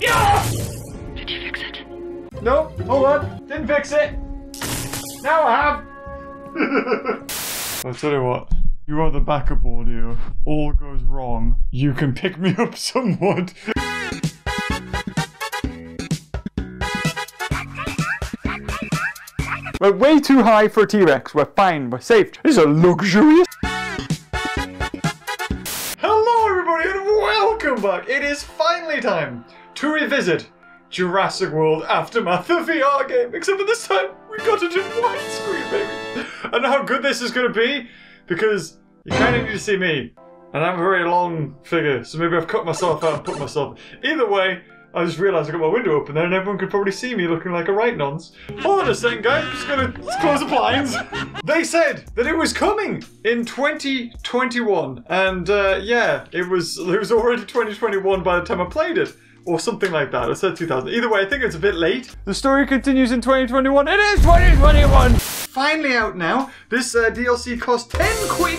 Yeah! Did you fix it? No, hold on. Didn't fix it. Now I have. I'll tell you what. You are the backup audio. All goes wrong. You can pick me up somewhat. We're way too high for a T-Rex. We're fine. We're safe. This is a luxurious. Hello, everybody, and welcome back. It is finally time to revisit Jurassic World Aftermath, the VR game. Except for this time, we got it in widescreen, baby. And how good this is going to be, because you kind of need to see me. And I'm a very long figure, so maybe I've cut myself out and put myself. Either way, I just realised I got my window open there and everyone could probably see me looking like a right nonce. Hold on a second, guys, I'm just gonna close the blinds. They said that it was coming in 2021, and yeah, it was already 2021 by the time I played it, or something like that. I said 2000. Either way, I think it's a bit late. The story continues in 2021. It is 2021. Finally out now. This DLC cost 10 quid.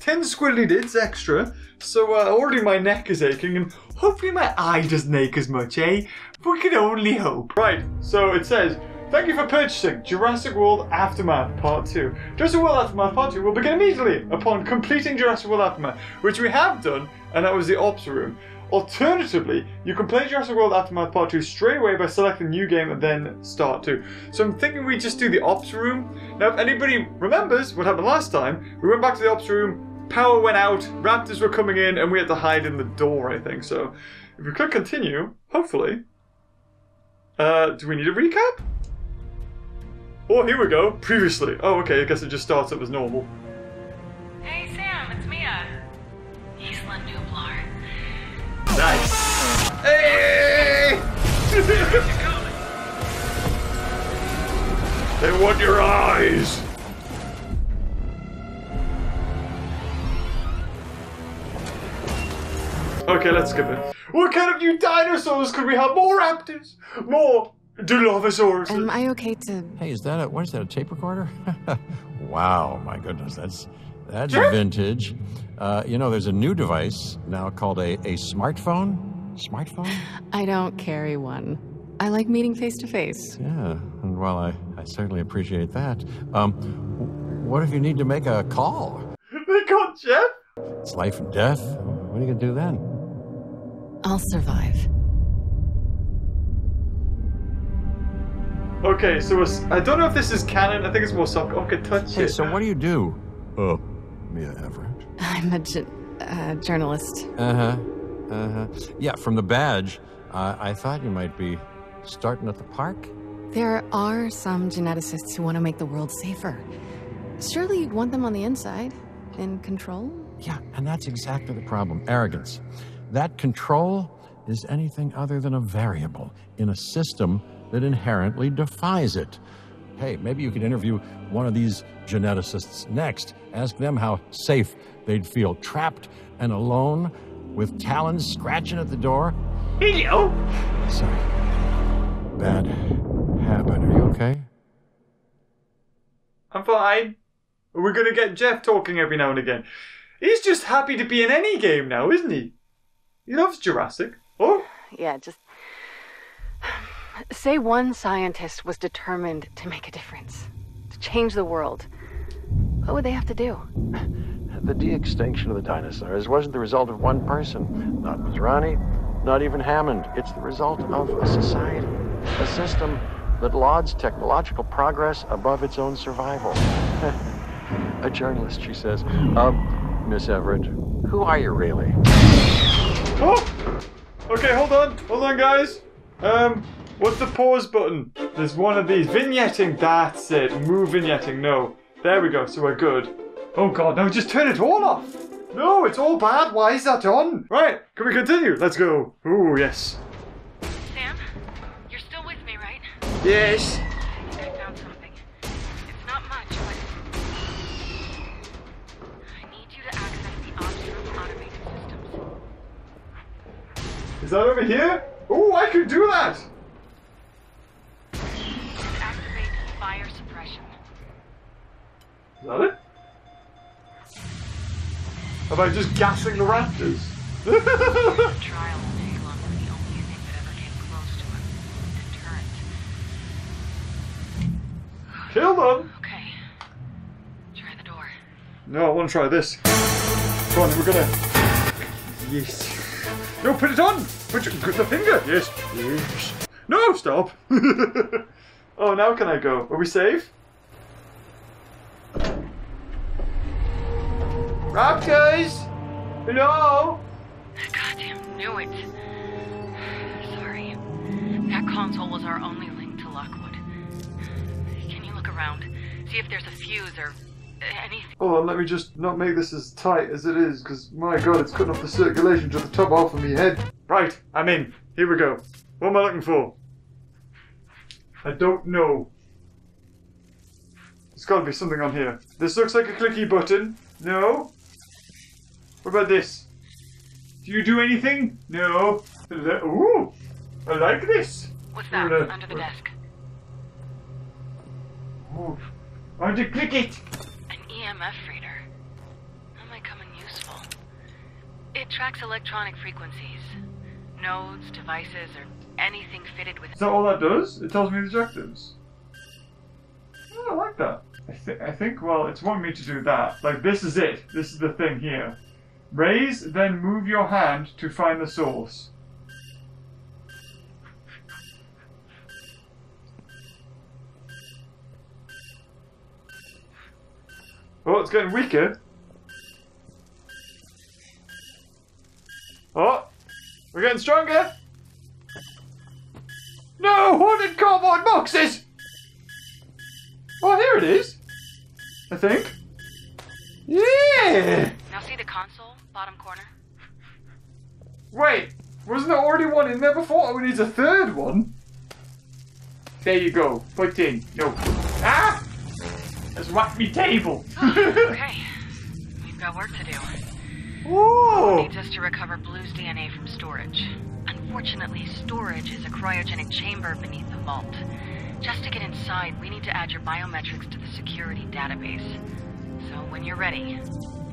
10 squiddly dids extra, so already my neck is aching, and hopefully my eye doesn't ache as much, eh? But we can only hope. Right, so it says, thank you for purchasing Jurassic World Aftermath Part 2. Jurassic World Aftermath Part 2 will begin immediately upon completing Jurassic World Aftermath, which we have done, and that was the Ops Room. Alternatively, you can play Jurassic World Aftermath Part 2 straight away by selecting New Game and then Start 2. So I'm thinking we just do the Ops Room. Now, if anybody remembers what happened last time, we went back to the Ops Room, power went out, raptors were coming in, and we had to hide in the door, I think. So, if we could continue, hopefully. Do we need a recap? Oh, here we go. Previously. Oh, okay, I guess it just starts up as normal. Hey, Sam, it's Mia. Isla Nublar. Nice! Hey! They want your eyes! Okay, let's skip it. What kind of new dinosaurs could we have? More raptors? More dilophosaurs? Am I okay to... Hey, is that a... what is that, a tape recorder? Wow, my goodness, that's sure. Vintage. You know, there's a new device now called a smartphone? Smartphone? I don't carry one. I like meeting face to face. Yeah, and well, I certainly appreciate that. What if you need to make a call? They called Jeff? It's life and death. What are you gonna do then? I'll survive. Okay, so I don't know if this is canon. I think it's more soft. Okay, touch it. So what do you do? Oh, Mia Everett. I'm a journalist. Yeah, from the badge, I thought you might be starting at the park. There are some geneticists who want to make the world safer. Surely you'd want them on the inside, in control? Yeah, and that's exactly the problem. Arrogance. That control is anything other than a variable in a system that inherently defies it. Hey, maybe you could interview one of these geneticists next. Ask them how safe they'd feel, trapped and alone, with talons scratching at the door. Hello! Sorry. Bad habit. Are you okay? I'm fine. We're gonna get Jeff talking every now and again. He's just happy to be in any game now, isn't he? He loves Jurassic. Oh? Yeah, just... Say one scientist was determined to make a difference, to change the world. What would they have to do? The de-extinction of the dinosaurs wasn't the result of one person. Not Masrani, not even Hammond. It's the result of a society, a system that lauds technological progress above its own survival. A journalist, she says. Miss Everett, who are you really? Oh! Okay, hold on. Hold on, guys. What's the pause button? There's one of these. Vignetting, that's it. Move vignetting, no. There we go, so we're good. Oh god, no, just turn it all off! No, it's all bad, why is that on? Right, can we continue? Let's go. Ooh, yes. Sam, you're still with me, right? Yes. I found something. It's not much, but... I need you to access the Ops automated systems. Is that over here? Oh, I can do that! And activate fire suppression. Is that it? About just gassing the raptors. Trial will take longer than the only thing that ever came Kill them! Okay. Try the door. No, I want to try this. Come on, we're gonna... Yes. No, put it on! Put the finger! Yes. Yes. No, stop! Oh, now can I go? Are we safe? Raptors! Hello? I goddamn knew it. Sorry. That console was our only link to Lockwood. Can you look around? See if there's a fuse or anything. Oh, let me just not make this as tight as it is, because my god, it's cutting off the circulation to the top half of my head. Right, I'm in. Here we go. What am I looking for? I don't know. There's gotta be something on here. This looks like a clicky button. No? What about this? Do you do anything? No. Ooh! I like this! What's that? Under the desk. Oh. I want to click it! An EMF reader. That might come in useful. It tracks electronic frequencies. Nodes, devices, or anything fitted with... Is that all that does? It tells me the objectives. Oh, I like that. I think, well, it's wanting me to do that. Like, this is it. This is the thing here. Raise, then move your hand to find the source. Oh, it's getting weaker. Oh, we're getting stronger. No, haunted cardboard boxes! Oh, here it is. I think. Yeah! Now see the console, bottom corner. Wait, wasn't there already one in there before? Oh, we need a third one. There you go. Put in. No. Ah! That's whacked me table. Oh, okay. We've got work to do. Whoa! Needs us to recover Blue's DNA from storage. Unfortunately, storage is a cryogenic chamber beneath the vault. Just to get inside, we need to add your biometrics to the security database. So when you're ready,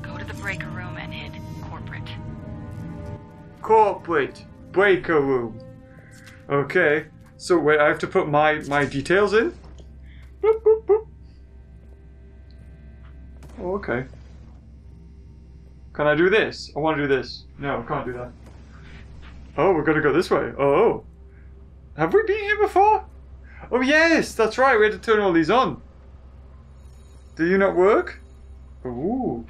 go to the breaker room and hit corporate. Corporate breaker room. Okay. So wait, I have to put my details in? Boop, boop, boop. Oh, okay. Can I do this? I want to do this. No, I can't do that. Oh, we're gonna go this way. Oh. Have we been here before? Oh yes, that's right, we had to turn all these on. Do you not work? Ooh.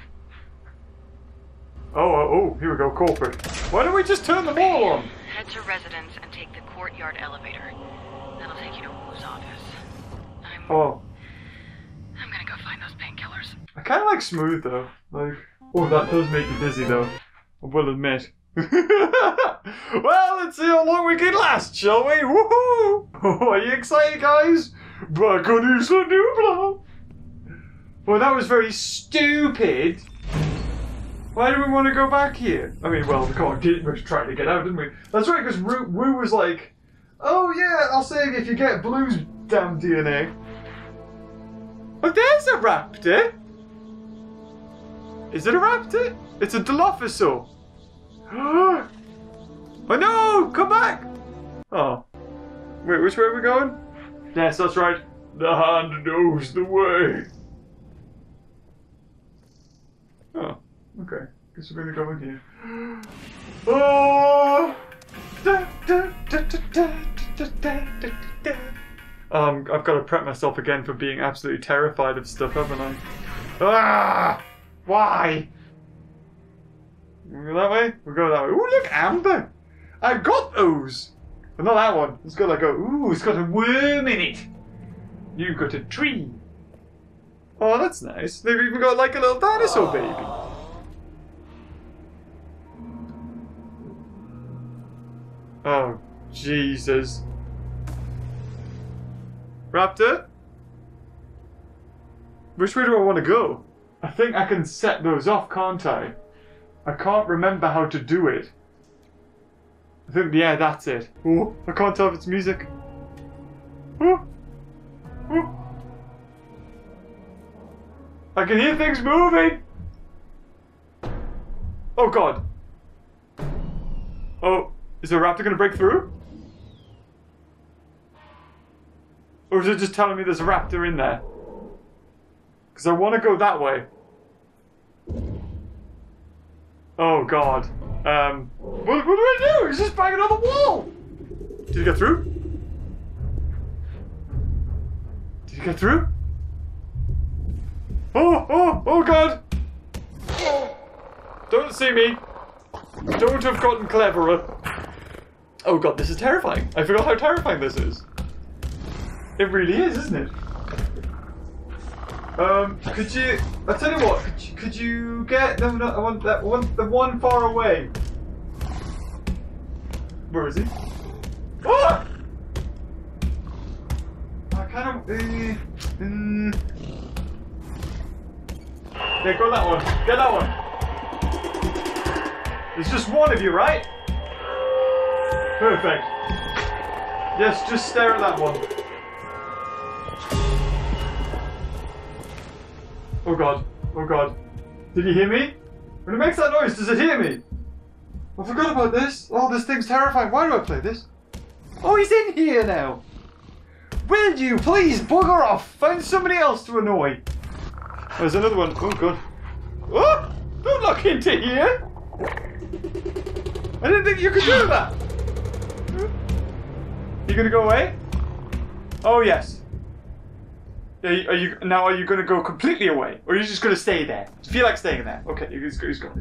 Oh, here we go, corporate. Why don't we just turn them all on? Head to residence and take the courtyard elevator. That'll take you to Wu's office. I'm gonna go find those painkillers. I kinda like smooth though. Like, oh, that does make you dizzy though. I will admit. Well, let's see how long we can last, shall we? Woohoo! Are you excited, guys? Back on Isla Nublar! Well, that was very stupid. Why do we want to go back here? I mean, well, we can't get it. We were trying to get out, didn't we? That's right, because Wu was like, oh yeah, I'll save you if you get Blue's damn DNA. Oh, there's a raptor! Is it a raptor? It's a Dilophosaur. Oh no! Come back! Oh. Wait, which way are we going? Yes, that's right. The hand knows the way. Oh, okay. Guess we're gonna go in here. Oh! I've got to prep myself again for being absolutely terrified of stuff, haven't I? Ah! Why? We go that way? We go that way. Ooh, look, amber! I got those! But not that one. It's got like a... Ooh, it's got a worm in it! You've got a tree! Oh, that's nice. They've even got like a little dinosaur baby. Oh, Jesus. Raptor? Which way do I want to go? I think I can set those off, can't I? I can't remember how to do it. I think, yeah, that's it. Oh, I can't tell if it's music. Oh, oh. I can hear things moving! Oh god. Oh, is the raptor gonna break through? Or is it just telling me there's a raptor in there? Because I want to go that way. Oh, God. What do I do? He's just banging on the wall! Did he get through? Did he get through? Oh, oh, oh, God! Oh. Don't see me. Don't have gotten cleverer. Oh, God, this is terrifying. I forgot how terrifying this is. It really is, isn't it? Could you... I'll tell you what, could you get... No, no, I want that one, the one far away. Where is he? Ah! I kind of... Yeah, go that one. Get that one. There's just one of you, right? Perfect. Yes, just stare at that one. Oh God, oh God. Did you hear me? When it makes that noise, does it hear me? I forgot about this. Oh, this thing's terrifying. Why do I play this? Oh, he's in here now. Will you please bugger off? Find somebody else to annoy. There's another one. Oh God. Oh, don't look into here. I didn't think you could do that. You gonna go away? Oh yes. Are you going to go completely away? Or are you just going to stay there? Do you feel like staying there? Okay, he's gone.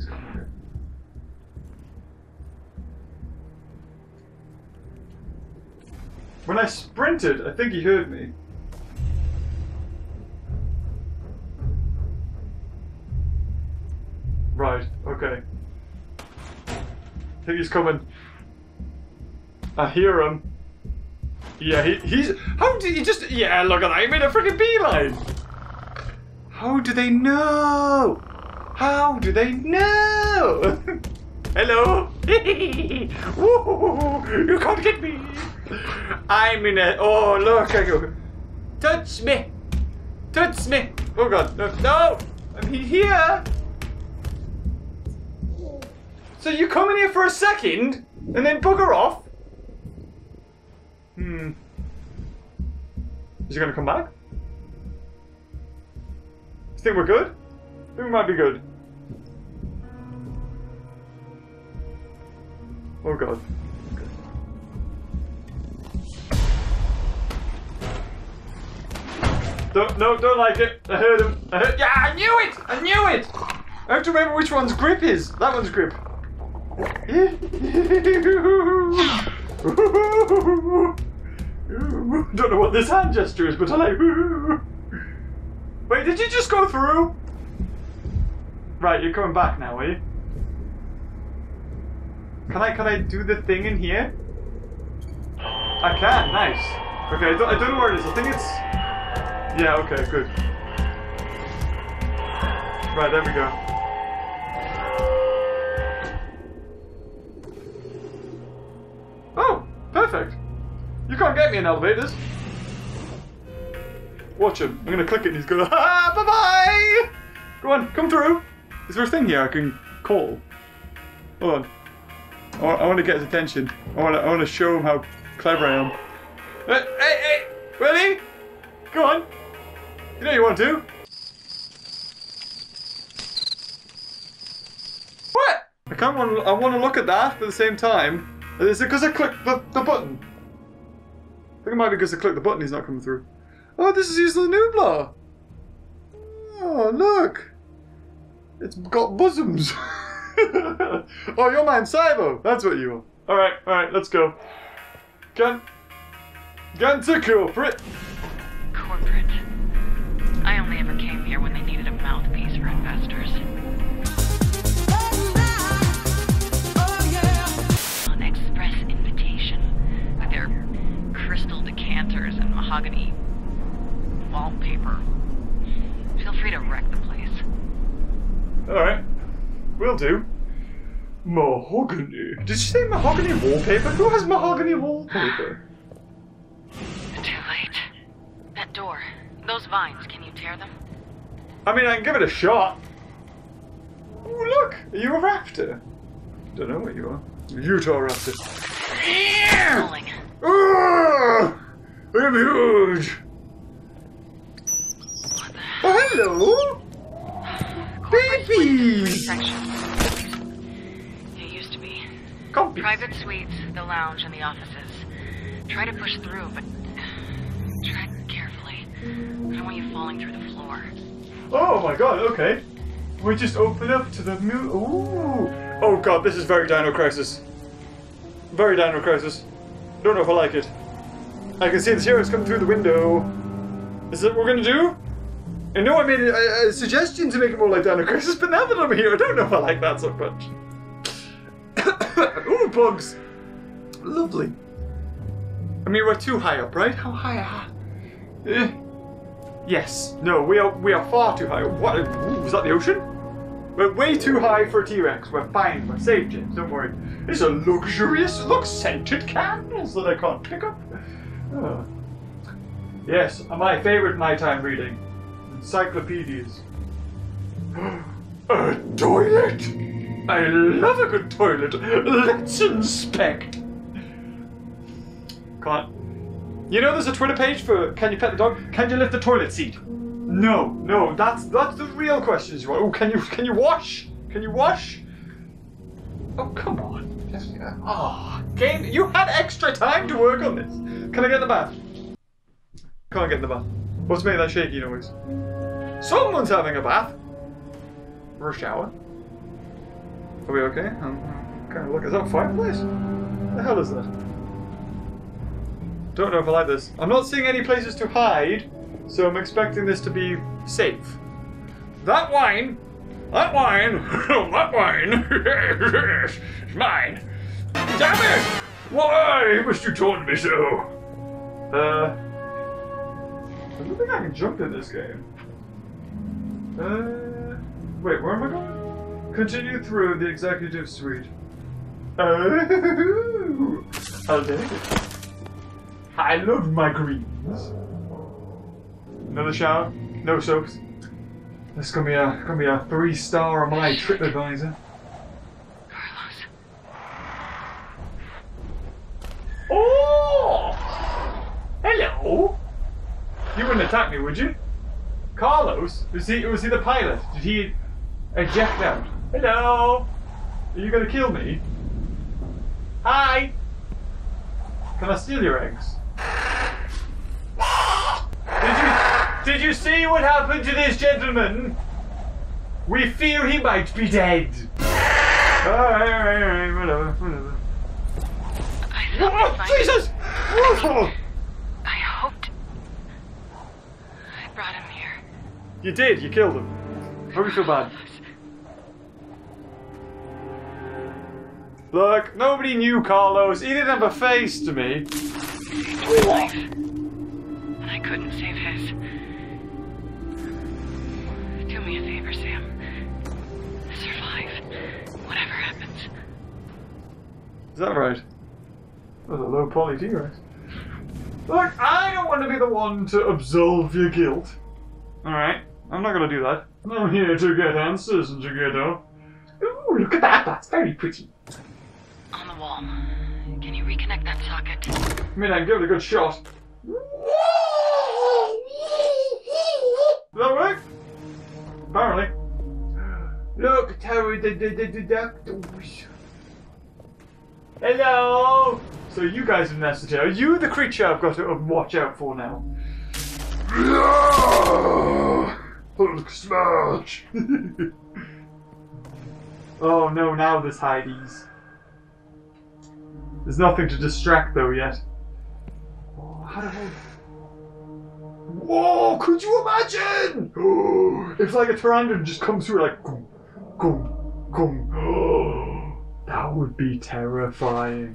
When I sprinted, I think he heard me. Right, okay. I think he's coming. I hear him. Yeah, he's... How did you just... Yeah, look at that. He made a freaking beeline. How do they know? How do they know? Hello? Woo, you can't get me. I'm in a... Oh, look. I go. Touch me. Touch me. Oh, God. No. No. I'm here. So you come in here for a second and then bugger off? Hmm. Is he gonna come back? You think we're good? I think we might be good. Oh God. Don't like it. I heard him. Yeah, I knew it! I knew it! I have to remember which one's grip is. That one's grip. Don't know what this hand gesture is, but I like. Wait, did you just go through? Right, you're coming back now, are you? Can I do the thing in here? I can. Nice. Okay, I don't know where it is. I think it's. Yeah. Okay. Good. Right. There we go. Perfect. You can't get me in elevators. Watch him. I'm gonna click it and he's gonna ha bye bye! Go on, come through. Is there a thing here I can call? Hold on. I wanna get his attention. I wanna show him how clever I am. Hey, Willie! Go on! You know you want to. What? I wanna look at that, but at the same time. Is it because I clicked the button? I think it might be because I clicked the button, he's not coming through. Oh, this is using the Nublar! Oh, look! It's got bosoms! Oh, you're my Cybo! That's what you are. Alright, let's go. Gantico, corporate. I only ever came here when they needed a mouthpiece for investors. And mahogany wallpaper. Feel free to wreck the place. Alright. Will do. Mahogany. Did you say mahogany wallpaper? Who has mahogany wallpaper? Too late. That door. Those vines, can you tear them? I mean, I can give it a shot. Ooh, look! Are you a raptor? Don't know what you are. Utah raptor. Yeah! I'm huge! What the hell? Hello, babies. It used to be private suites, the lounge, and the offices. Try to push through, but tread carefully. I don't want you falling through the floor. Oh my God! Okay, we just open up to the moon. Ooh! Oh God, this is very Dino Crisis. Very Dino Crisis. Don't know if I like it. I can see the heroes coming through the window. Is that what we're gonna do? I know I made a suggestion to make it more like Dino Crisis, but now that I'm here, I don't know if I like that so much. Ooh, bugs! Lovely. I mean, we're too high up, right? How high are we? Yes. No, we are far too high up. What? Ooh, was that the ocean? We're way too high for a T-Rex. We're fine. We're safe, James. Don't worry. These are luxurious, scented candles that I can't pick up. Oh. Yes, my favorite nighttime reading. Encyclopedias. A toilet! I love a good toilet. Let's inspect. Can't. You know there's a Twitter page for can you pet the dog? Can you lift the toilet seat? No, no, that's the real questions you want. Oh, can you wash? Can you wash? Oh, come on. Ah, oh, game, you had extra time to work on this. Can I get in the bath? Can't get in the bath. What's making that shaky noise? Someone's having a bath. Or a shower. Are we okay? Kind of look. Is that a fireplace? What the hell is that? Don't know if I like this. I'm not seeing any places to hide, so I'm expecting this to be safe. That wine. That wine! That wine! It's mine! Damn it! Why must you taunt me so? I don't think I can jump in this game. Wait, where am I going? Continue through the executive suite. Oh! I'll take it. I love my greens. Another shower? No soaps. This is gonna be a 3-star on my TripAdvisor. Carlos. Oh! Hello! You wouldn't attack me, would you? Carlos? Was he the pilot? Did he eject out? Hello! Are you gonna kill me? Hi! Can I steal your eggs? Did you see what happened to this gentleman? We fear he might be dead. Alright, whatever. Oh, Jesus! I hoped I brought him here. You did, you killed him. Hope you feel bad. Look, nobody knew Carlos. He didn't have a face to me. Saved his life. And I couldn't save his. Do me a favor, Sam. Survive. Whatever happens. Is that right? That was a low poly T-Rex. Look, I don't want to be the one to absolve your guilt. Alright, I'm not going to do that. I'm here to get answers and to get up. Ooh, look at that. That's very pretty. On the wall. Can you reconnect that socket? I mean, I can give it a good shot. Did that work? Apparently. Look, Terry the deductors. Hello! So you guys have nested here. Are you the creature I've got to watch out for now? Hulk smash! Oh no, now there's hideys. There's nothing to distract though yet. Oh, how the hell? Whoa! Could you imagine? It's like a pteranodon just comes through like, goom, goom, goom. That would be terrifying.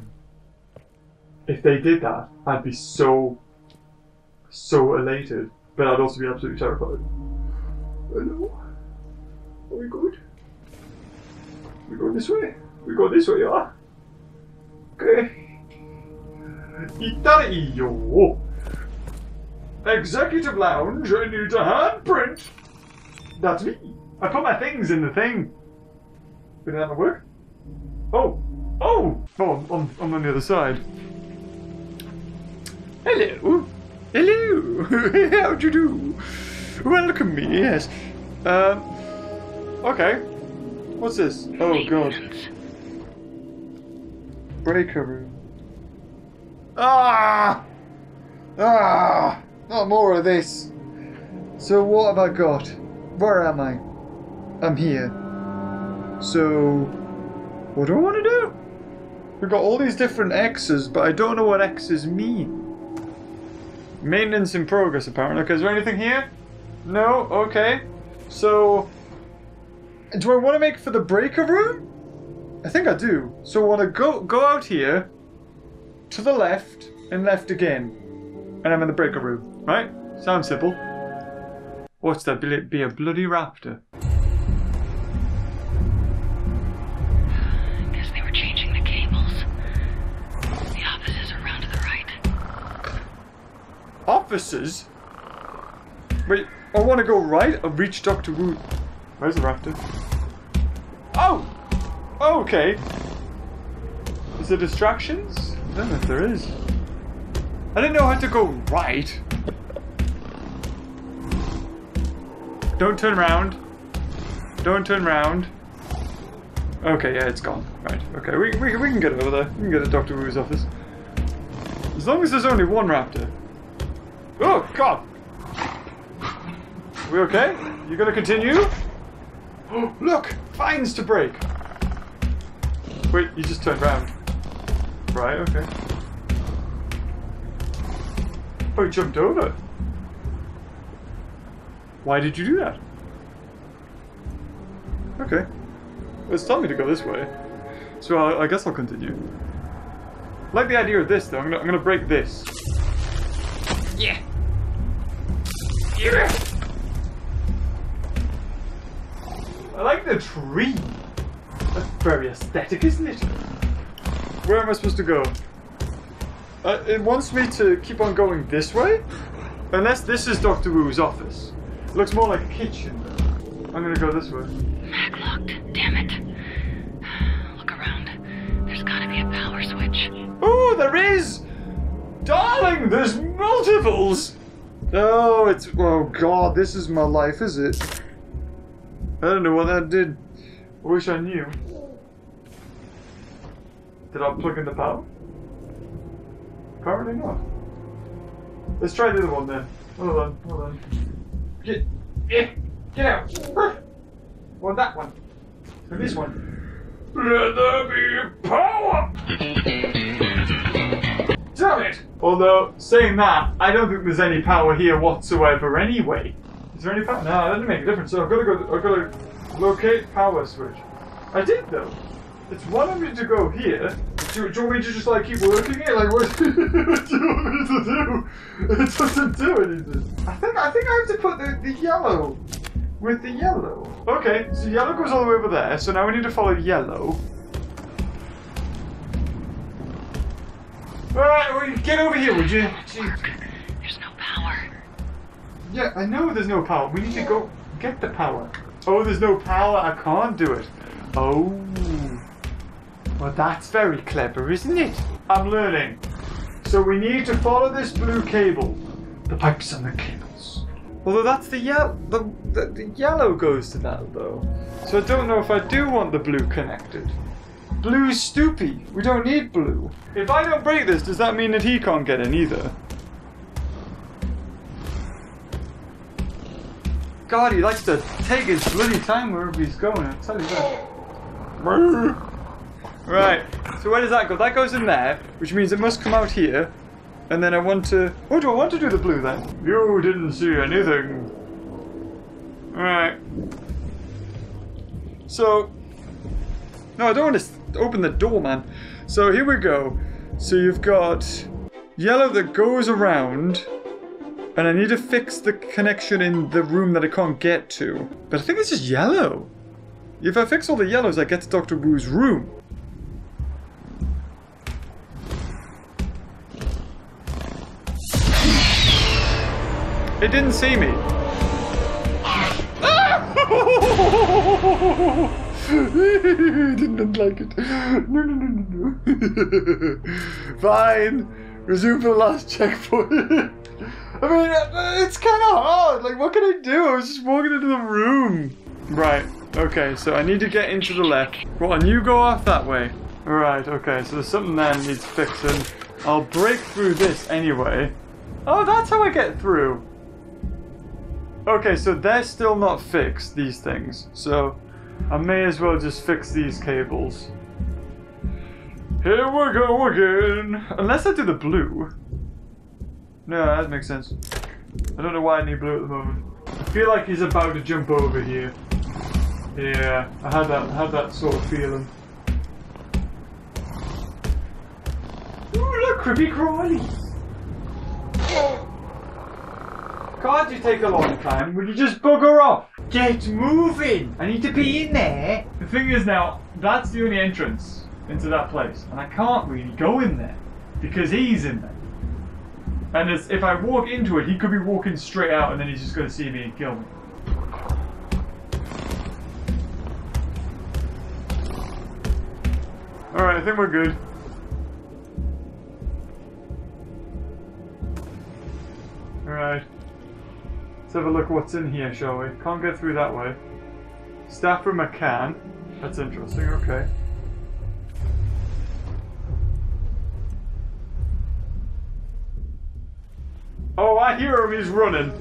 If they did that, I'd be so elated, but I'd also be absolutely terrified. Hello? Are we good? We're going this way. We go this way, yeah. Okay. Italian, yo. Executive lounge, I need a handprint. That's me. I put my things in the thing. Did that not work? Oh, I'm on the other side. Hello. Hello. How do you do? Welcome me, yes. Okay. What's this? Oh god. Breaker room. Ah! Ah! Not more of this. So what have I got? Where am I? I'm here. So, what do I want to do? We've got all these different X's, but I don't know what X's mean. Maintenance in progress, apparently. Okay, is there anything here? No? Okay. So, do I want to make for the breaker room? I think I do. So I want to go out here, to the left, and left again. And I'm in the breaker room, right? Sounds simple. What's that? Will it be a bloody raptor? I guess they were changing the cables. The offices are round to the right. Offices? Wait, I want to go right or reach Dr. Wu. Where's the raptor? Oh! Oh, okay. Is there distractions? I don't know if there is. I didn't know how to go right. Don't turn around. Don't turn around. Okay, yeah, it's gone. Right, okay, we can get over there. We can get to Dr. Wu's office. As long as there's only one raptor. Oh, God! Are we okay? You gonna continue? Oh, look! Vines to break! Wait, you just turned around. Right, okay. Oh, you jumped over. Why did you do that? Okay. It's telling me to go this way. So I guess I'll continue. I like the idea of this though. I'm gonna break this. Yeah! Yeah! I like the tree. That's very aesthetic, isn't it? Where am I supposed to go? It wants me to keep on going this way? Unless this is Dr. Wu's office. Looks more like a kitchen. I'm gonna go this way. Mac locked. Damn it. Look around. There's gotta be a power switch. Oh, there is! Darling, there's multiples! Oh, it's... Oh, God. This is my life, is it? I don't know what that did. I wish I knew. Did I plug in the power? Apparently not. Let's try the other one then. Hold on, hold on. Get out! Well, that one. And this one. Let there be power! Damn it! Although, saying that, I don't think there's any power here whatsoever anyway. Is there any power? No, that didn't make a difference. So I've got to locate power switch. I did though. It's wanting me to go here. Do you want me to just like keep working it? Like what do you want me to do? It doesn't do anything. I think I have to put the yellow with the yellow. Okay, so yellow goes all the way over there, so now we need to follow yellow. Alright, well, get over here, would you? There's no power. Yeah, I know there's no power. We need to go get the power. Oh, there's no power, I can't do it. Oh. Well, that's very clever, isn't it? I'm learning. So we need to follow this blue cable. The pipes and the cables. Although that's the yellow goes to that, though. So I don't know if I do want the blue connected. Blue's stupid. We don't need blue. If I don't break this, does that mean that he can't get in either? God, he likes to take his bloody time wherever he's going, I'll tell you that. Right, so where does that go? That goes in there, which means it must come out here. And then I want to... Oh, do I want to do the blue then? You didn't see anything. Alright. So... No, I don't want to open the door, man. So here we go. So you've got yellow that goes around. And I need to fix the connection in the room that I can't get to. But I think it's just yellow. If I fix all the yellows, I get to Dr. Wu's room. It didn't see me. Didn't like it. No, no, no, no, no. Fine. Resume the last checkpoint. I mean, it's kind of hard. Like, what can I do? I was just walking into the room. Right. Okay, so I need to get into the left. Well, and you go off that way. Right, okay, so there's something there that needs fixing. I'll break through this anyway. Oh, that's how I get through. Okay, so they're still not fixed, these things. So I may as well just fix these cables. Here we go again. Unless I do the blue. No, that makes sense. I don't know why I need blue at the moment. I feel like he's about to jump over here. Yeah, I had that sort of feeling. Ooh, look, creepy crawlies! Can't you take a long time? Will you just bugger off? Get moving! I need to be in there! The thing is now, that's the only entrance into that place. And I can't really go in there. Because he's in there. And if I walk into it, he could be walking straight out and then he's just going to see me and kill me. Alright, I think we're good. Alright. Let's have a look what's in here, shall we? Can't get through that way. Staff room I can. That's interesting, okay. Oh, I hear him, he's running.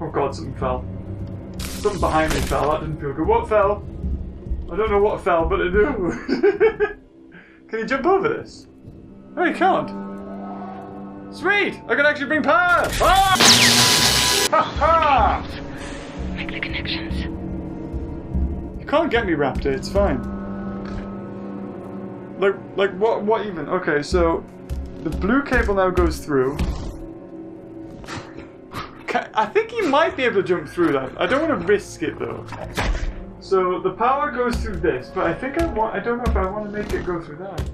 Oh god, something fell. Something behind me fell, that didn't feel good. What fell? I don't know what fell, but I do. Can you jump over this? Oh, you can't. Sweet! I can actually bring power! Ah! Ha ha! Make the connections. You can't get me, Raptor, it's fine. Like what even? Okay, so the blue cable now goes through. I think he might be able to jump through that. I don't want to risk it though. So the power goes through this, but I think I don't know if I want to make it go through that.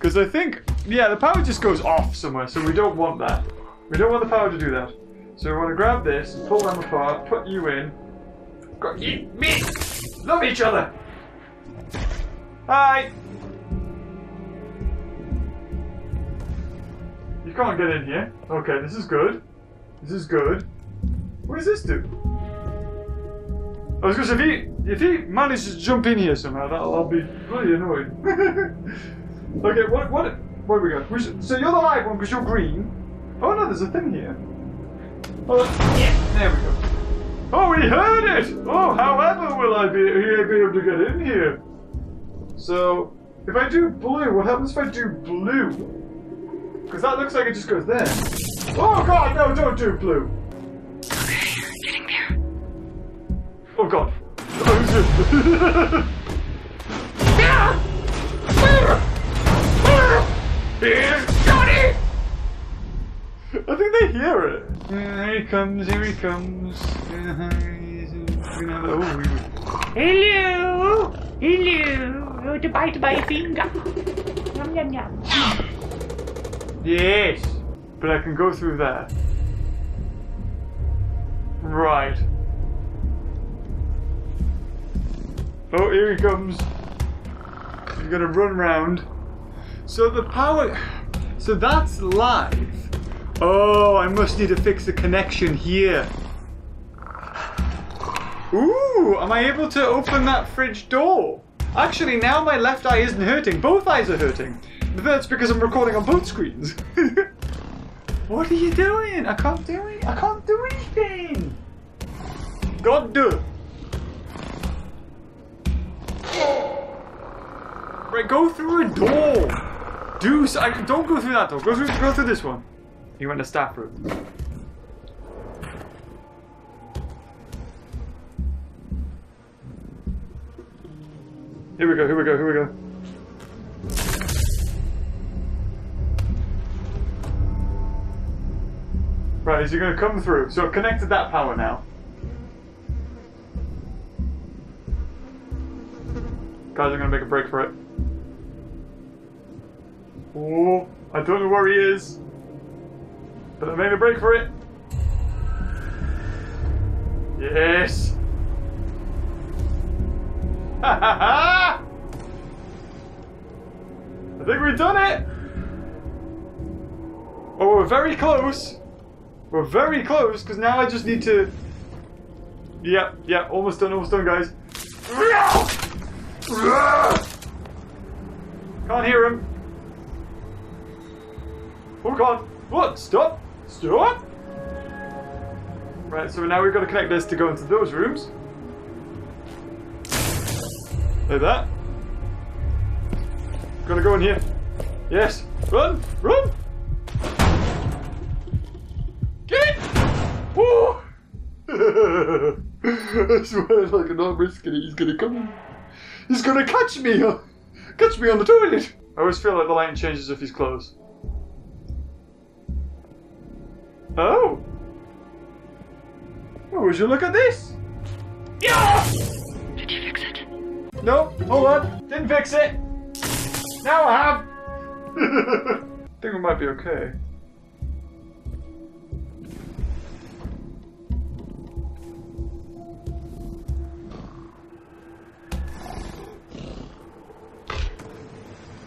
Because I think, yeah, the power just goes off somewhere, so we don't want that. We don't want the power to do that. So we want to grab this, pull them apart, put you in. Got you, me! Love each other! Hi! You can't get in here. Okay, this is good. This is good. What does this do? I was gonna say, if he manages to jump in here somehow, I'll be really annoyed. Okay, where we go? So you're the live one because you're green. Oh no, there's a thing here. Oh, yeah, there we go. Oh, we heard it! Oh, however will I be able to get in here? So, if I do blue, what happens if I do blue? Because that looks like it just goes there. Oh god, no, don't do blue! Okay, getting there. Oh god. Here's Johnny! I think they hear it. Here he comes, here he comes. Hello! Hello! To bite my finger. Yum, yum, yum. Yes! But I can go through there. Right. Oh, here he comes. He's gonna run round. So the power... So that's live. Oh, I must need to fix the connection here. Ooh, am I able to open that fridge door? Actually, now my left eye isn't hurting. Both eyes are hurting. But that's because I'm recording on both screens. What are you doing? I can't do it. I can't do anything. God do. Right, go through a door. Don't go through that door. Go through this one. He went to staff room. Here we go. Here we go. Here we go. Right, is he going to come through? So I've connected that power now. Guys, I'm going to make a break for it. Oh, I don't know where he is. But I made a break for it. Yes. Ha ha ha! I think we've done it! Oh, we're very close. We're very close, because now I just need to... Yep, yep, almost done, guys. Can't hear him. Oh, God. What? Stop! Stop! Right, so now we've got to connect this to go into those rooms. Like that. Gotta go in here. Yes! Run! Run! Get it! Woo! I swear, like, I'm not risking it. He's gonna come. He's gonna catch me! Catch me on the toilet! I always feel like the lighting changes if he's close. Oh! Well, would you look at this? Yeah! Did you fix it? No, hold on. Didn't fix it. Now I have. I think we might be okay.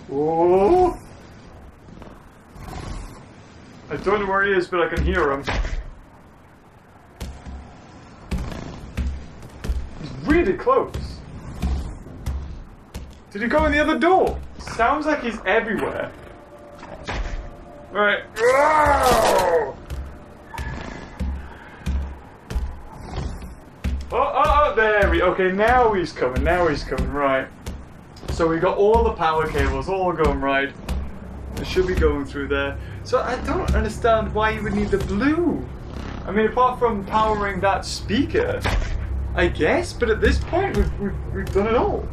Whoa! I don't know where he is, but I can hear him. He's really close. Did he go in the other door? Sounds like he's everywhere. Alright. Oh, oh, there we go. Okay, now he's coming. Now he's coming. Right. So we got all the power cables all going right. It should be going through there. So I don't understand why you would need the blue. I mean, apart from powering that speaker, I guess. But at this point, we've done it all.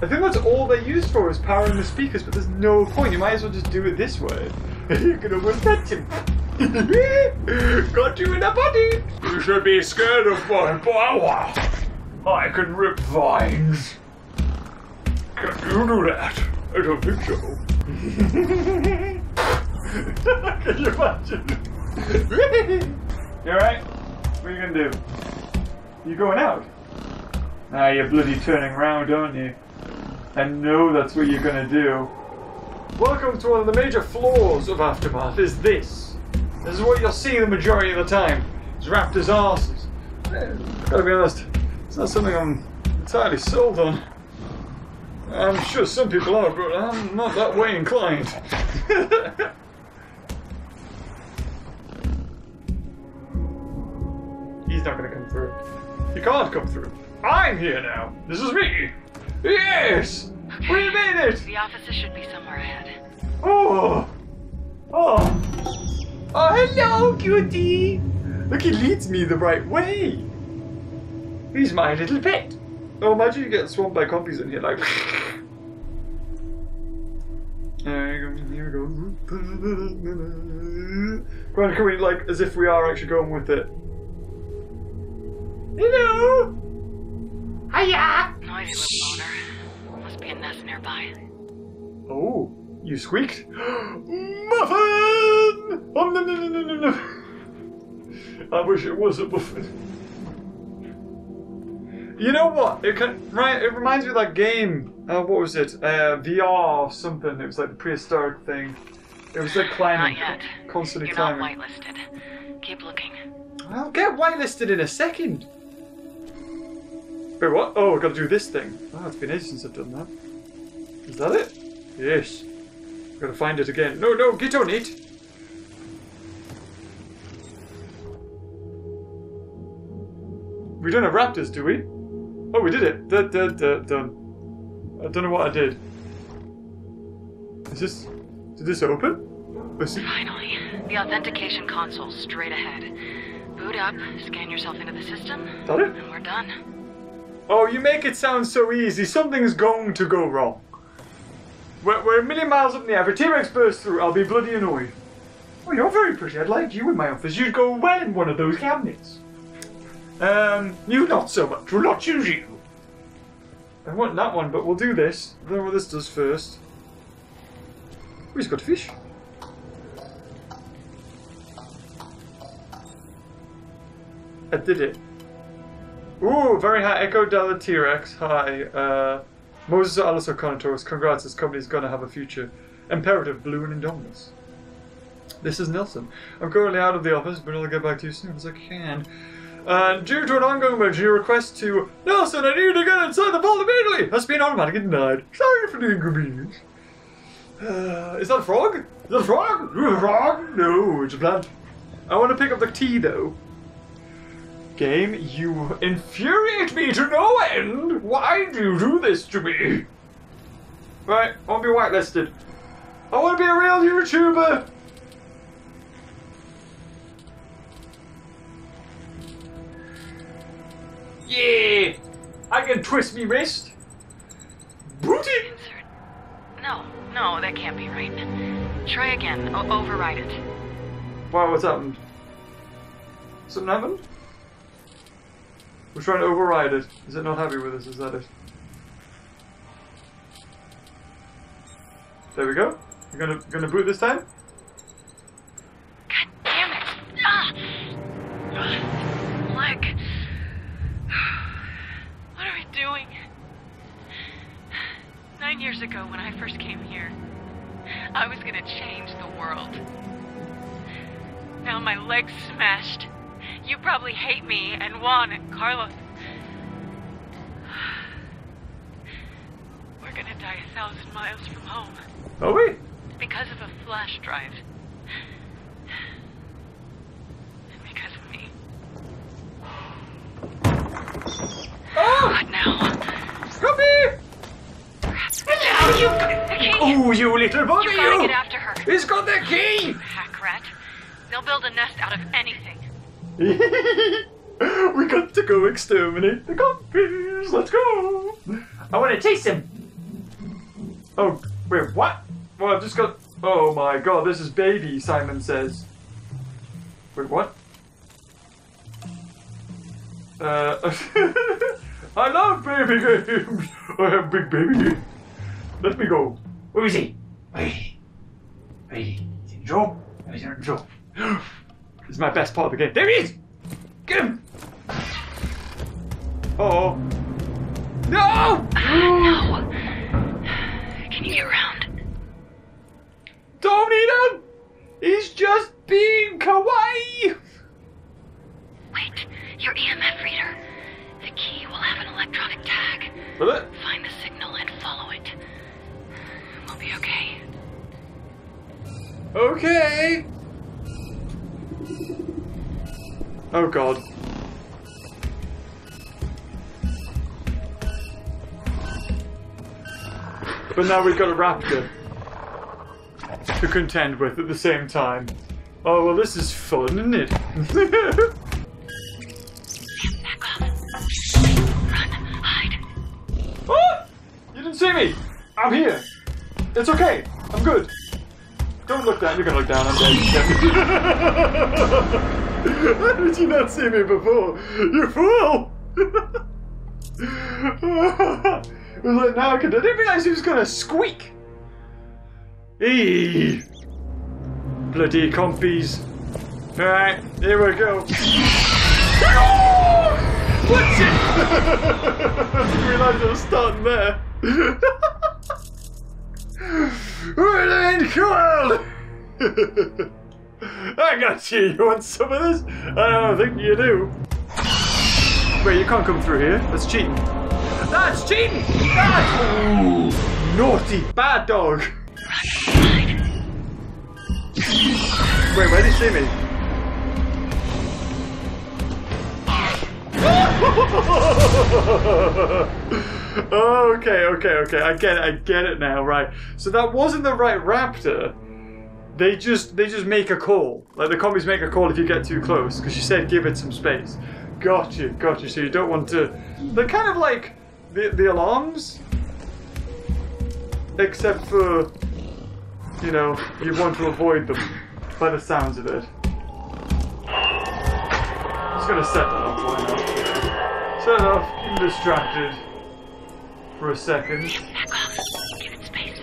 I think that's all they're used for is powering the speakers. But there's no point. You might as well just do it this way. You're gonna almost catch him. Got you in a body. You should be scared of my power. I can rip vines. Can you do that? I don't think so. Can you imagine? You alright? What are you gonna do? You going out? Nah, you're bloody turning round, aren't you? I know that's what you're gonna do. Welcome to one of the major flaws of Aftermath is this. This is what you'll see the majority of the time. It's raptors' arses. Gotta be honest, it's not something I'm entirely sold on. I'm sure some people are, but I'm not that way inclined. He's not gonna come through. He can't come through. I'm here now. This is me. Yes! Okay. We made it! The offices should be somewhere ahead. Oh! Oh! Oh, hello, cutie! Look, he leads me the right way. He's my little pet. Oh, imagine you get swamped by copies in here, like. Here we go. Go on, can we, like, as if we are actually going with it? Hello! Hiya! Noisy little motor. Must be a nest nearby. Oh, you squeaked? Muffin! Oh, no, no, no, no, no. I wish it was a muffin. You know what? It can, right? It reminds me of that game. What was it? VR or something. It was like the prehistoric thing. It was like climbing. Not yet. Constantly You're climbing. Not whitelisted. Keep looking. I'll get whitelisted in a second. Wait, what? Oh, I gotta do this thing. Oh, it's been ages since I've done that. Is that it? Yes. I've gotta find it again. No, no, get on it. We don't have raptors, do we? Oh, we did it! Dun, dun, dun, dun. I don't know what I did. Is this... Did this open? Finally. The authentication console straight ahead. Boot up, scan yourself into the system, that it? And we're done. Oh, you make it sound so easy. Something's going to go wrong. We're a million miles up in the air. If a T-Rex bursts through, I'll be bloody annoyed. Oh, you're very pretty. I'd like you in my office. You'd go well in one of those cabinets. You not so much. We'll not choose you. I want that one, but we'll do this. I don't know what this does first. Oh, he's got a fish. I did it. Ooh, very high echo, Della T-Rex. Hi. Moses Alessoconitorus, congrats, this company's gonna have a future. Imperative, Blue and Indominus. This is Nelson. I'm currently out of the office, but I'll get back to you as soon as I can. Due to an ongoing emergency request to Nelson, I need you to get inside the vault immediately! Has been automatically denied. Sorry for the inconvenience. Is that a frog? Is that a frog? Is that a frog? No, it's a plant. I want to pick up the tea, though. Game, you infuriate me to no end! Why do you do this to me? Right, I want to be whitelisted. I want to be a real YouTuber! Yeah! I can twist me wrist! Booty! No, no, that can't be right. Try again. Override it. Wow, what's happened? Something happened? We're trying to override it. Is it not happy with us? Is that it? There we go. We're gonna boot this time. God damn it! Look, what are we doing? 9 years ago, when I first came here, I was gonna change the world. Now my leg's smashed. You probably hate me and Juan and Carlos. We're gonna die 1,000 miles from home. Are we? Because of a flash drive. And because of me. Oh! God, no. Scooby! Now you've got the key! Oh, you little bugger, you! You gotta get after her. He's got the key! Hack rat. They'll build a nest out of anything. We got to go exterminate the copies. Let's go! I want to chase him! Oh, wait, what? Well, I've just got... Oh my god, this is baby, Simon says. Wait, what? I love baby games! I have big baby games. Let me go. Where is he? Where is he? Where is he? Is he in draw? No, he's not in draw. This is my best part of the game. There he is! Get him! Uh-oh. No! No! Can you get around? Don't eat him! He's just being kawaii! Wait, your EMF reader. The key will have an electronic tag. Will it? Find the signal and follow it. We'll be okay. Okay! Oh god. But now we've got a raptor to contend with at the same time. Oh well, this is fun, isn't it? Back off. Run, hide. Oh! You didn't see me! I'm here! It's okay, I'm good. Don't look down, you're gonna look down, I'm dead. How did you not see me before? You fool! Well, now I didn't realize he was gonna squeak! Eee! Bloody compies. Alright, here we go. What's it? I didn't realize I was starting there. We're in cold! I got you! You want some of this? I don't think you do. Wait, you can't come through here. That's cheating. That's cheating! That's... Ooh, naughty! Bad dog! Wait, where did he see me? Okay. I get it now, right. So that wasn't the right raptor. They just make a call. Like, the commies make a call if you get too close, because you said give it some space. Got you. So you don't want to... They're kind of like the alarms. Except for, you know, you want to avoid them by the sounds of it. I'm just going to set that off right now. Set it off. I'm distracted for a second. Back off. Give it space.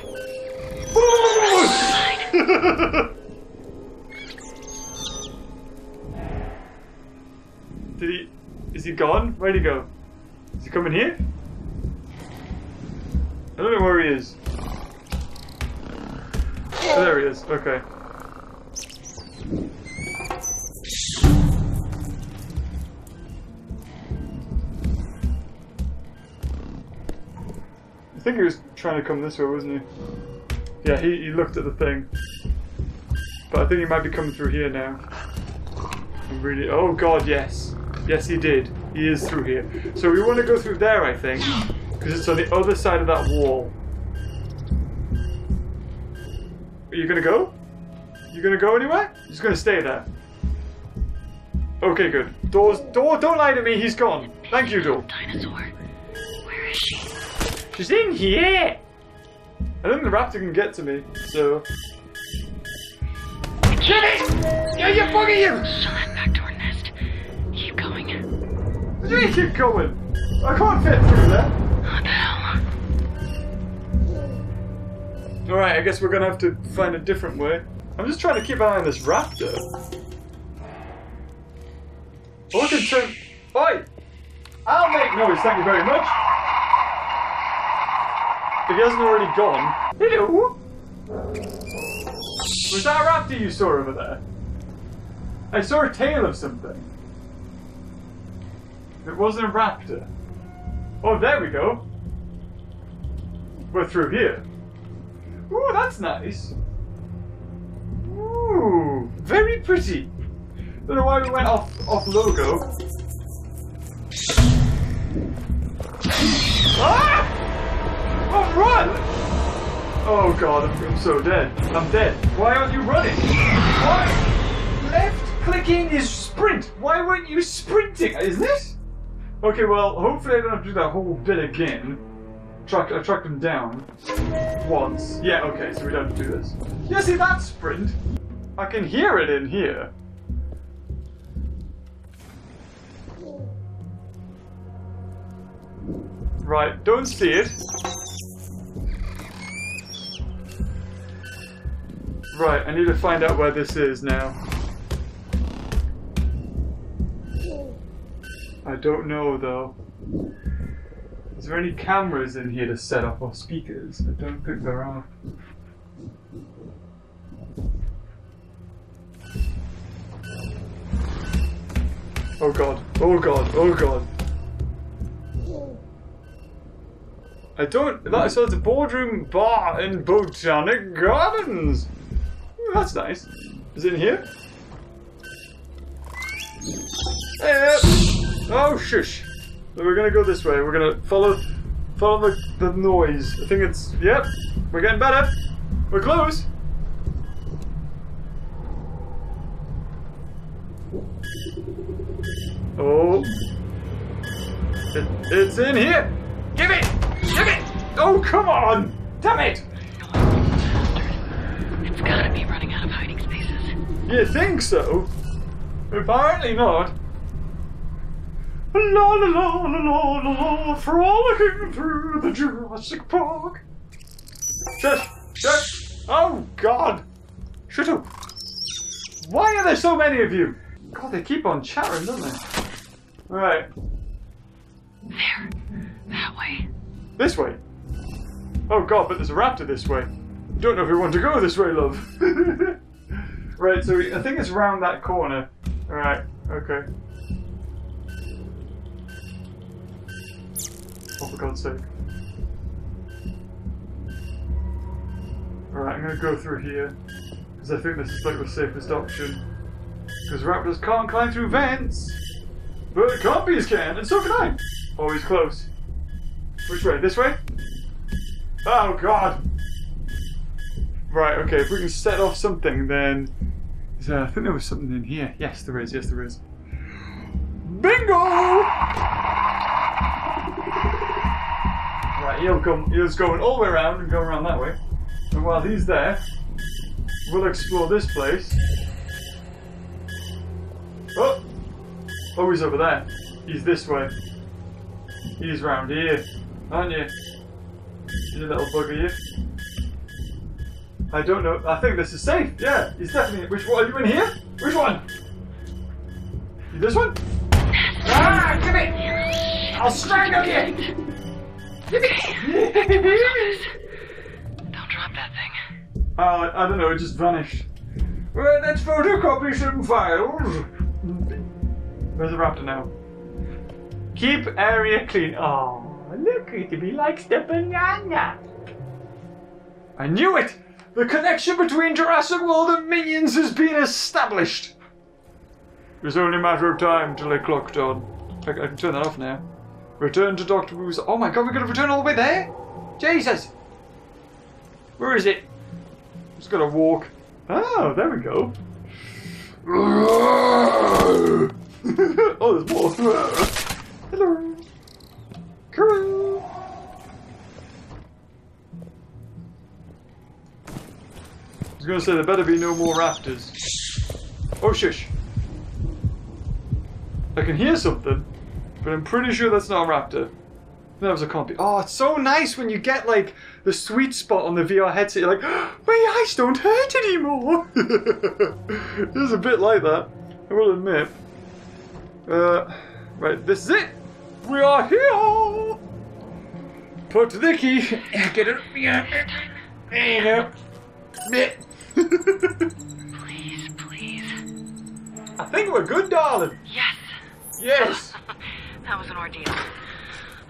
Did he... Is he gone? Where'd he go? Is he coming here? I don't know where he is. Oh, there he is. Okay. I think he was trying to come this way, wasn't he? Yeah, he looked at the thing. But I think he might be coming through here now. I'm really... Oh god, yes. Yes, he did. He is through here. So we want to go through there, I think. Because it's on the other side of that wall. Are you going to go? You going to go anywhere? You're just going to stay there. Okay, good. Door, don't lie to me. He's gone. Thank you, Door. Dinosaur. Where is she? She's in here. I don't think the raptor can get to me, so... Get it! Yeah, you're fucking you! Shut that back door nest. Keep going. What do you mean keep going? I can't fit through there. What the hell? Alright, I guess we're gonna have to find a different way. I'm just trying to keep an eye on this raptor. Oh, I can turn... Oi! I'll make noise, thank you very much. If he hasn't already gone... Hello! Was that a raptor you saw over there? I saw a tail of something. It wasn't a raptor. Oh, there we go. We're through here. Ooh, that's nice. Ooh, very pretty. Don't know why we went off logo. Ah! Oh, run! Oh god, I'm so dead. I'm dead. Why aren't you running? Why? Left clicking is sprint. Why weren't you sprinting? Is this? Okay, well, hopefully I don't have to do that whole bit again. I tracked him down once. Yeah, okay, so we don't have to do this. Yeah, see, that's sprint. I can hear it in here. Right, don't see it. Right, I need to find out where this is now. I don't know though. Is there any cameras in here to set up or speakers? I don't think there are. Oh god, oh god, oh god. I don't. So it's a boardroom bar in Botanic Gardens! That's nice. Is it in here? Oh, shush. So we're gonna go this way. We're gonna follow the noise. I think it's... Yep. We're getting better. We're close. Oh. It's in here. Give it! Give it! Oh, come on! Damn it! It's gotta be running out of hiding spaces. You think so? Apparently not. La la la la la la, frolicking through the Jurassic Park. Shut! Oh god! Shut up! Why are there so many of you? God, they keep on chattering, don't they? Alright. There. That way. This way? Oh god, but there's a raptor this way. Don't know if we want to go this way, love. Right, so I think it's round that corner. Alright, okay. Oh, for God's sake. Alright, I'm going to go through here. Because I think this is like the safest option. Because raptors can't climb through vents. But copies can, and so can I. Oh, he's close. Which way? This way? Oh, God. Right, okay, if we can set off something, then... I think there was something in here. Yes, there is. Yes, there is. Bingo! Right, he's going all the way around and going around that way. And while he's there, we'll explore this place. Oh! Oh, he's over there. He's this way. He's round here, aren't you? You little bugger, you. I don't know. I think this is safe. Yeah, he's definitely. Which one? Are you in here? Which one? You this one? Ah, give it! I'll strangle you! Give it! I don't know, it just vanished. Well, let's photocopy some files. Where's the raptor now? Keep area clean. Oh, look, he likes the banana. I knew it! The connection between Jurassic World and Minions has been established. It was only a matter of time till it clocked on. I can turn that off now. Return to Dr. Wu's. Oh my god, we're going to return all the way there? Jesus! Where is it? I'm just going to walk. Oh, there we go. Oh, there's more. Hello. Come on. I was going to say there better be no more raptors. Oh, shush. I can hear something, but I'm pretty sure that's not a raptor. That was a copy. Oh, it's so nice when you get, like, the sweet spot on the VR headset. You're like, oh, my eyes don't hurt anymore. It is a bit like that, I will admit. Right, this is it. We are here. Put the key. Get it. There you go. Please, please. I think we're good, darling. Yes. Yes. That was an ordeal.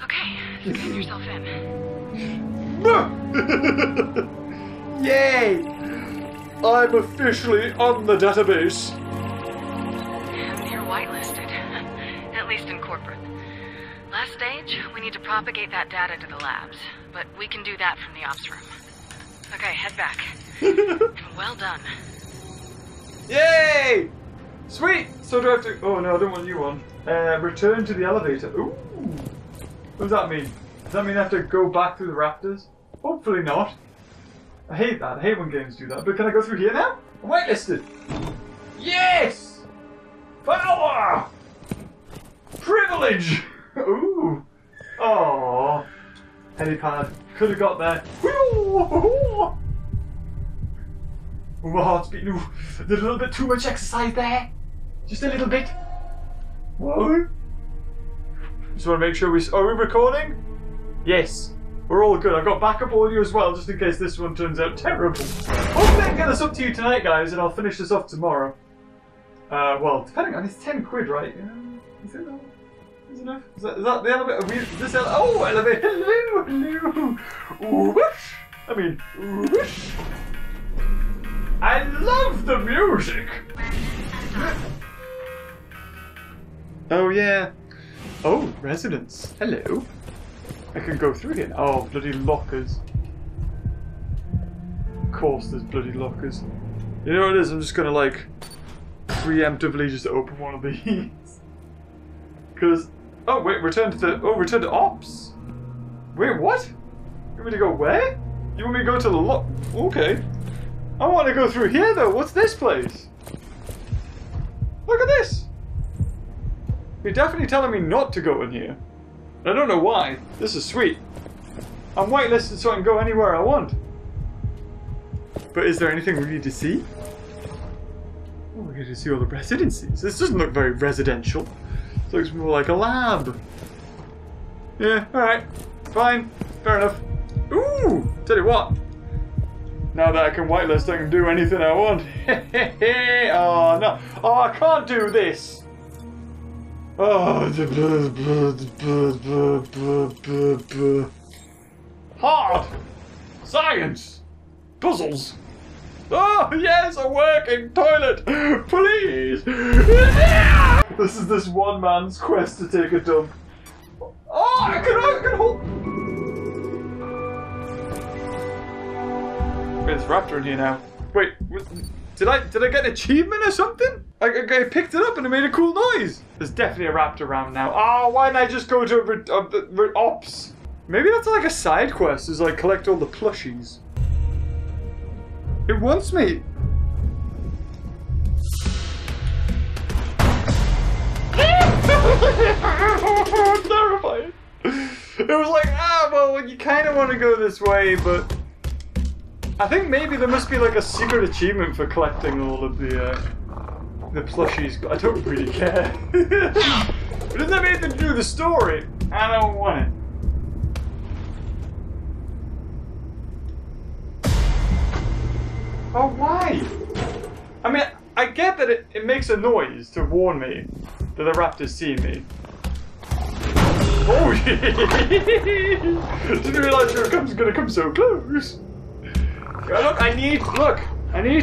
Okay, so get yourself in. Yay! I'm officially on the database. And you're whitelisted, at least in corporate. Last stage, we need to propagate that data to the labs, but we can do that from the ops room. Okay, head back. And well done. Yay! Sweet! So do I have to... Oh no, I don't want you on. Return to the elevator. Ooh! What does that mean? Does that mean I have to go back through the raptors? Hopefully not. I hate that. I hate when games do that. But can I go through here now? I'm whitelisted. Yes! Power! Privilege! Ooh. Aww. Helipad. Could have got there. Oh, my heart's beating. Ooh. Did a little bit too much exercise there. Just a little bit. Whoa. Just want to make sure we... Are we recording? Yes. We're all good. I've got backup audio as well, just in case this one turns out terrible. Hopefully I can get this up to you tonight, guys, and I'll finish this off tomorrow. Well, depending on... It's 10 quid, right? Is it enough? Is it enough? Is that the elevator? Oh, elevator! Hello! Hello! Whoosh! I mean, whoosh! I love the music! Oh, yeah. Oh, residence. Hello. I can go through here. Oh, bloody lockers. Of course there's bloody lockers. You know what it is? I'm just going to, like, preemptively just open one of these. Because... Oh, wait, return to the... Oh, return to ops? Wait, what? You want me to go where? You want me to go to the lock... Okay. I want to go through here, though. What's this place? Look at this. You're definitely telling me not to go in here. I don't know why. This is sweet. I'm whitelisted so I can go anywhere I want. But is there anything we need to see? Oh, we need to see all the residencies. This doesn't look very residential. It looks more like a lab. Yeah, alright. Fine. Fair enough. Ooh! Tell you what. Now that I can whitelist, I can do anything I want. Oh, no. Oh, I can't do this. Oh, hard! Science! Puzzles! Oh, yes, a working toilet! Please! This is this one man's quest to take a dump. Oh, I can hold... Wait, there's a raptor in here now. Wait, did I get an achievement or something? I picked it up and it made a cool noise. There's definitely a raptor around now. Oh, why didn't I just go to ops? Maybe that's like a side quest, is like collect all the plushies. It wants me. I'm terrified. It was like, ah, well, you kind of want to go this way, but... I think maybe there must be like a secret achievement for collecting all of the plushies, but I don't really care. It doesn't have anything to do with the story. I don't want it. But why? I mean, I get that it makes a noise to warn me that the raptors see me. Oh, didn't realize you were gonna come so close. Oh, look, I need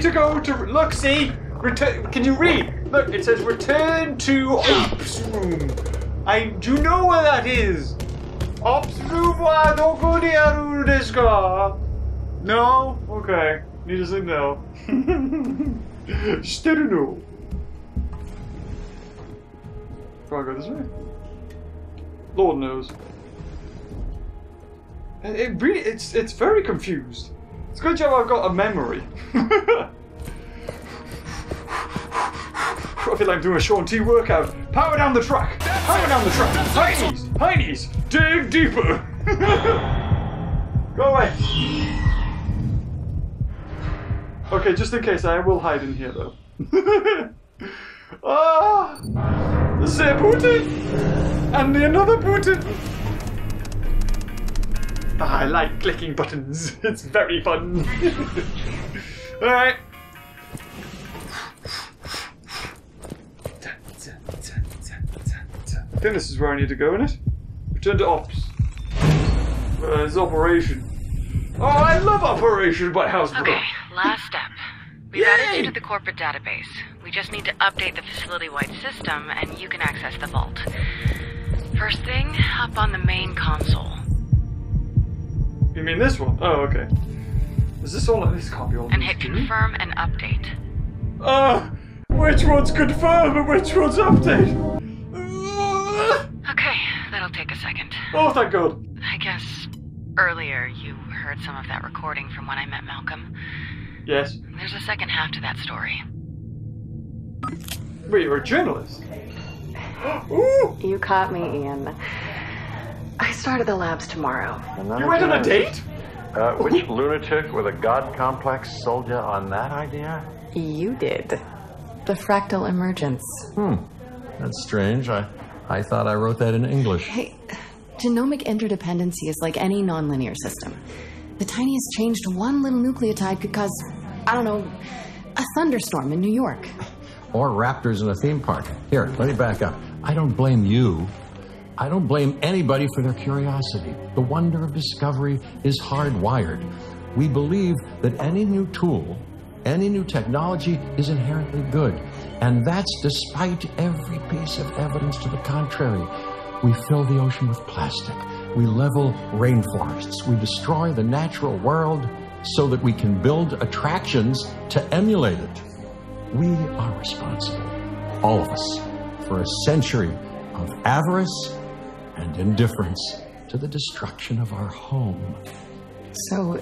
to go to, look, see, return, can you read? Look, it says return to ops room. I do know where that is. Ops room wa dokode aru desu ka? No? Okay. Need to signal. Shiteru no. Gotta go this way. Lord knows. It really, it's very confused. It's a good job I've got a memory. I feel like I'm doing a Shaun T workout. Power down the track! Power down the track! High knees! High knees! Dig deeper! Go away! Okay, just in case, I will hide in here though. Ah! There's a button! And another button! Ah, I like clicking buttons. It's very fun. Alright. I think this is where I need to go, isn't it? Return to ops. This is operation. Oh, I love operation by house. Okay, last step. We've added you to the corporate database. We just need to update the facility-wide system, and you can access the vault. First thing, up on the main console. You mean this one? Oh, okay. Is this all? This can't be all. And hit confirm and update. Ah, which one's confirm and which one's update? Okay, that'll take a second. Oh, thank God. I guess earlier you heard some of that recording from when I met Malcolm. Yes. There's a second half to that story. Wait, you're a journalist? Ooh. You caught me, Ian. I started the labs tomorrow. You went on a date? Which lunatic with a god complex sold you on that idea? You did. The fractal emergence. Hmm. That's strange. I thought I wrote that in English. Hey, genomic interdependency is like any nonlinear system. The tiniest change to one little nucleotide could cause, I don't know, a thunderstorm in New York. Or raptors in a theme park. Here, let me back up. I don't blame you. I don't blame anybody for their curiosity. The wonder of discovery is hardwired. We believe that any new tool, any new technology is inherently good. And that's despite every piece of evidence to the contrary. We fill the ocean with plastic. We level rainforests. We destroy the natural world so that we can build attractions to emulate it. We are responsible, all of us, for a century of avarice and indifference to the destruction of our home. So,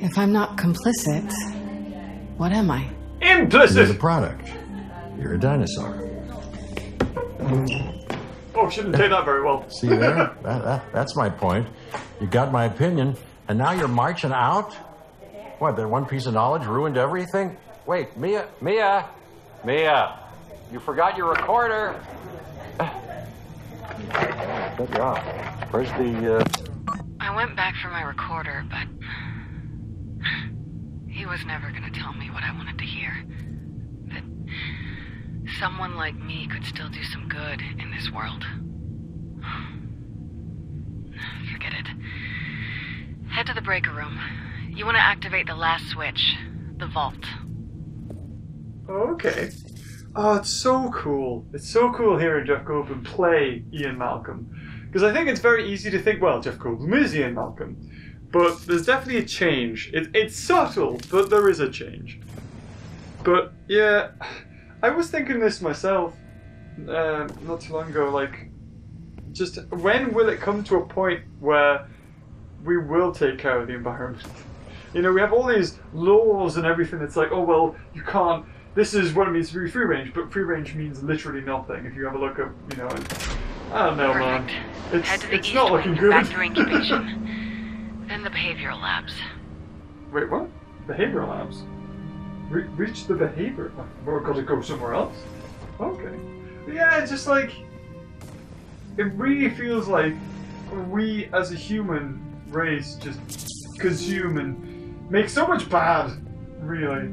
if I'm not complicit, what am I? Implicit! You're the product. You're a dinosaur. Oh, shouldn't take that very well. See there? That's my point. You got my opinion, and now you're marching out? What, that one piece of knowledge ruined everything? Wait, Mia! You forgot your recorder! Where's the, I went back for my recorder, but... He was never gonna tell me what I wanted to hear. That someone like me could still do some good in this world. Forget it. Head to the breaker room. You want to activate the last switch, the vault. Okay. Oh, it's so cool. It's so cool hearing Jeff Goldblum play Ian Malcolm. Because I think it's very easy to think, well, Jeff Goldblum is Ian Malcolm. But there's definitely a change. It's subtle, but there is a change. But yeah, I was thinking this myself not too long ago. Like, just when will it come to a point where we will take care of the environment? You know, we have all these laws and everything. It's like, oh well, you can't. This is what it means to be free range, but free range means literally nothing. If you have a look at, you know, I don't know, man. It's not looking good. Back to incubation. Then the behavioral labs. Wait, what? Behavioral labs? Reach the behavior. We're gonna go somewhere else? Okay. Yeah, it's just like... It really feels like we as a human race just consume and makes so much bad, really.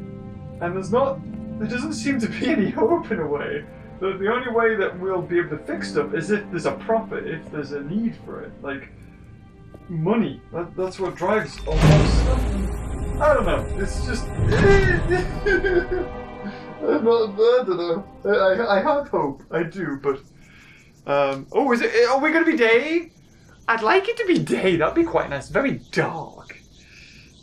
And there's not, there doesn't seem to be any hope in a way. The only way that we'll be able to fix stuff is if there's a profit, if there's a need for it. Like, money. That's what drives all that stuff. I don't know. It's just... I have hope. I do, but... oh, is it... Are we going to be day? I'd like it to be day. That'd be quite nice. Very dark.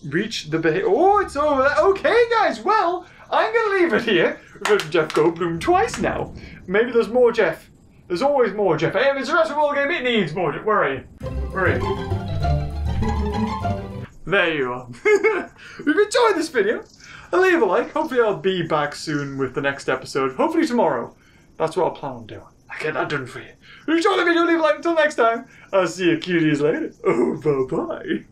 Reach the... Oh, it's over there. Okay, guys. Well... I'm gonna leave it here. We've heard Jeff Goldblum twice now. Maybe there's more Jeff. There's always more Jeff. Hey, if it's a Jurassic World game, it needs more Jeff. Where are you? Where are you? There you are. If you've enjoyed this video, leave a like. Hopefully I'll be back soon with the next episode. Hopefully tomorrow. That's what I plan on doing. I get that done for you. If you enjoyed the video, leave a like. Until next time, I'll see you cuties later. Oh, bye-bye.